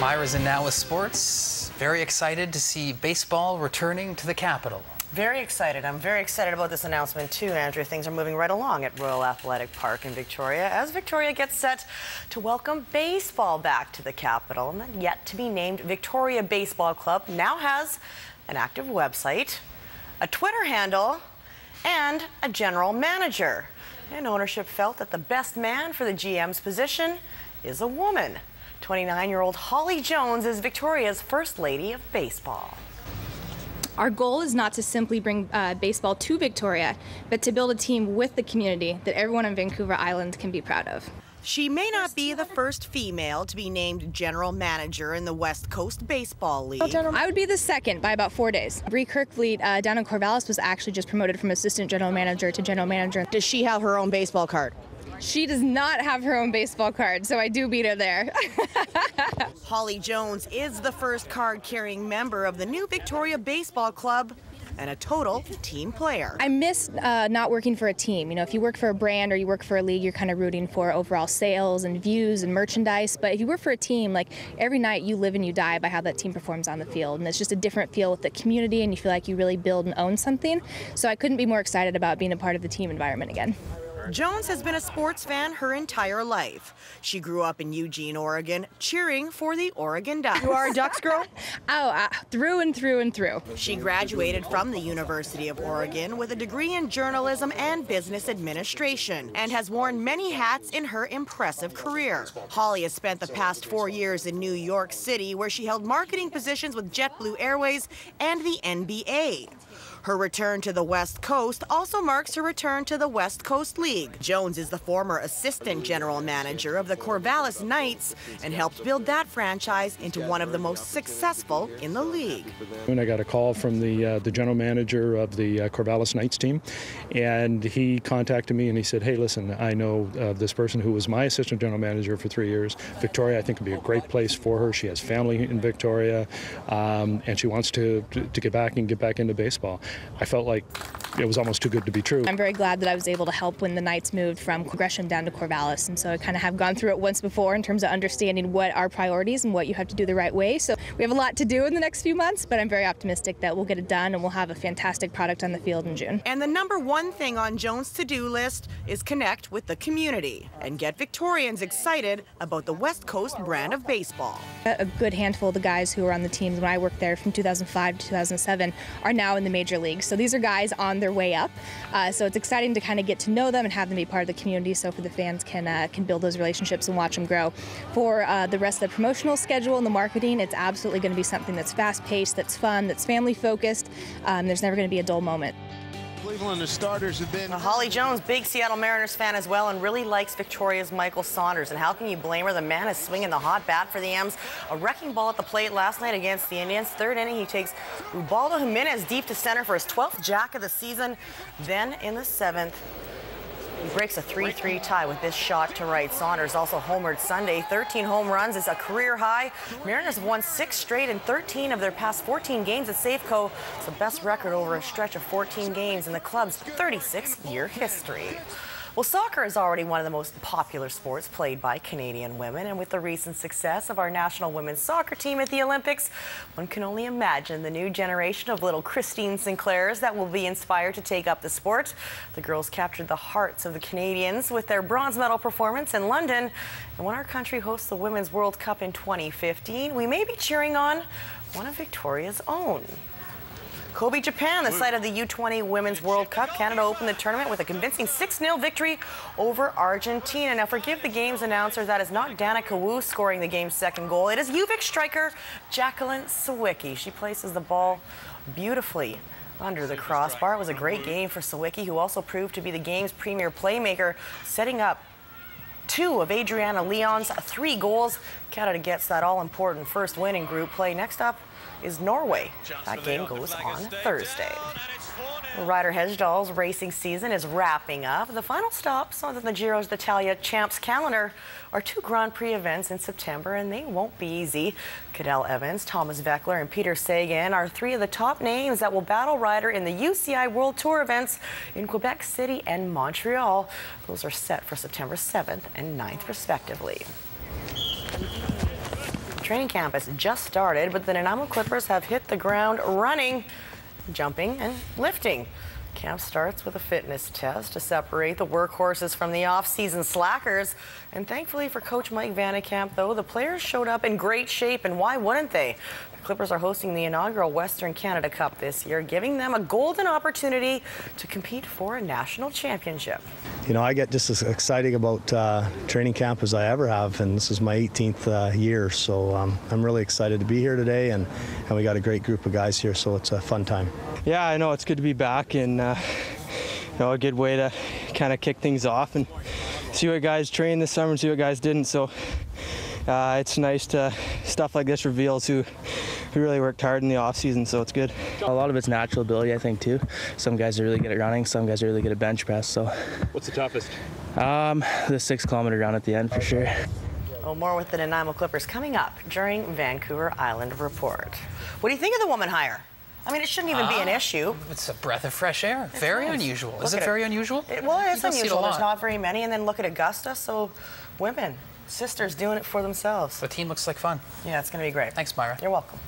Myra's in now with sports. Very excited to see baseball returning to the Capitol. Very excited. I'm very excited about this announcement, too, Andrew. Things are moving right along at Royal Athletic Park in Victoria as Victoria gets set to welcome baseball back to the Capitol. And the yet-to-be-named Victoria Baseball Club now has an active website, a Twitter handle, and a general manager. And ownership felt that the best man for the GM's position is a woman. 29-year-old Holly Jones is Victoria's First Lady of Baseball. Our goal is not to simply bring baseball to Victoria, but to build a team with the community that everyone on Vancouver Island can be proud of. She may not be the first female to be named general manager in the West Coast Baseball League. I would be the second by about 4 days. Bree Kirkfleet down in Corvallis was actually just promoted from assistant general manager to general manager. Does she have her own baseball card? She does not have her own baseball card, so I do beat her there. Holly Jones is the first card-carrying member of the new Victoria Baseball Club and a total team player. I miss not working for a team. You know, if you work for a brand or you work for a league, you're kind of rooting for overall sales and views and merchandise. But if you work for a team, like, every night you live and you die by how that team performs on the field. And it's just a different feel with the community, and you feel like you really build and own something. So I couldn't be more excited about being a part of the team environment again. Jones has been a sports fan her entire life. She grew up in Eugene, Oregon, cheering for the Oregon Ducks. You are a Ducks girl? Through and through and through. She graduated from the University of Oregon with a degree in journalism and business administration and has worn many hats in her impressive career. Holly has spent the past 4 years in New York City, where she held marketing positions with JetBlue Airways and the NBA. Her return to the West Coast also marks her return to the West Coast League. Jones is the former assistant general manager of the Corvallis Knights and helped build that franchise into one of the most successful in the league. When I got a call from the general manager of the Corvallis Knights team, and he contacted me and he said, hey, listen, I know this person who was my assistant general manager for 3 years. Victoria, I think, would be a great place for her. She has family in Victoria, and she wants to get back and get back into baseball. I felt like it was almost too good to be true. I'm very glad that I was able to help when the Knights moved from Gresham down to Corvallis, and so I kind of have gone through it once before in terms of understanding what are priorities and what you have to do the right way. So we have a lot to do in the next few months, but I'm very optimistic that we'll get it done and we'll have a fantastic product on the field in June. And the number one thing on Jones' to-do list is connect with the community and get Victorians excited about the West Coast brand of baseball. A good handful of the guys who were on the teams when I worked there from 2005 to 2007 are now in the Major League. So these are guys on their way up. So it's exciting to kind of get to know them and have them be part of the community, so for the fans can build those relationships and watch them grow. For the rest of the promotional schedule and the marketing, it's absolutely going to be something that's fast-paced, that's fun, that's family-focused. There's never going to be a dull moment. Cleveland, the starters have been... Well, Holly Jones, big Seattle Mariners fan as well, and really likes Victoria's Michael Saunders. And how can you blame her? The man is swinging the hot bat for the M's. A wrecking ball at the plate last night against the Indians. Third inning, he takes Ubaldo Jimenez deep to center for his 12th jack of the season. Then in the 7th, he breaks a 3-3 tie with this shot to right. Saunders also homered Sunday. 13 home runs is a career high. Mariners have won 6 straight and 13 of their past 14 games at Safeco. It's the best record over a stretch of 14 games in the club's 36-year history. Well, soccer is already one of the most popular sports played by Canadian women, and with the recent success of our national women's soccer team at the Olympics, one can only imagine the new generation of little Christine Sinclairs that will be inspired to take up the sport. The girls captured the hearts of the Canadians with their bronze medal performance in London, and when our country hosts the Women's World Cup in 2015, we may be cheering on one of Victoria's own. Kobe, Japan, the site of the U20 Women's World Cup. Canada opened the tournament with a convincing 6-0 victory over Argentina. Now, forgive the game's announcer, that is not Danica Wu scoring the game's second goal. It is UVic striker Jacqueline Sawicki. She places the ball beautifully under the crossbar. It was a great game for Sawicki, who also proved to be the game's premier playmaker, setting up 2 of Adriana Leon's 3 goals. Canada gets that all-important first win in group play. Next up is Norway. That game goes on Thursday. Ryder Hesjedal's racing season is wrapping up. The final stops on the Giro d'Italia champs calendar are 2 Grand Prix events in September, and they won't be easy. Cadel Evans, Thomas Voeckler, and Peter Sagan are 3 of the top names that will battle Ryder in the UCI World Tour events in Quebec City and Montreal. Those are set for September 7th and 9th, respectively. Training camp has just started, but the Nanaimo Clippers have hit the ground running, jumping and lifting. Camp starts with a fitness test to separate the workhorses from the off-season slackers. And thankfully for Coach Mike Vandekamp, though, the players showed up in great shape, and why wouldn't they? The Clippers are hosting the inaugural Western Canada Cup this year, giving them a golden opportunity to compete for a national championship. You know, I get just as excited about training camp as I ever have, and this is my 18th year, so I'm really excited to be here today, and we got a great group of guys here, so it's a fun time. Yeah, I know, it's good to be back, and you know, a good way to kind of kick things off and see what guys trained this summer and see what guys didn't. So it's nice to, stuff like this reveals who really worked hard in the off season, so it's good. A lot of it's natural ability, I think, too. Some guys are really good at running, some guys are really good at bench press. So what's the toughest? The 6 kilometer run at the end for sure. Well, more with the Nanaimo Clippers coming up during Vancouver Island Report. What do you think of the woman hire? I mean, it shouldn't even be an issue. It's a breath of fresh air. It's very nice. Unusual. Is it very unusual? Well, it's unusual. There's not very many. And then look at Augusta. So women, sisters doing it for themselves. The team looks like fun. Yeah, it's going to be great. Thanks, Myra. You're welcome.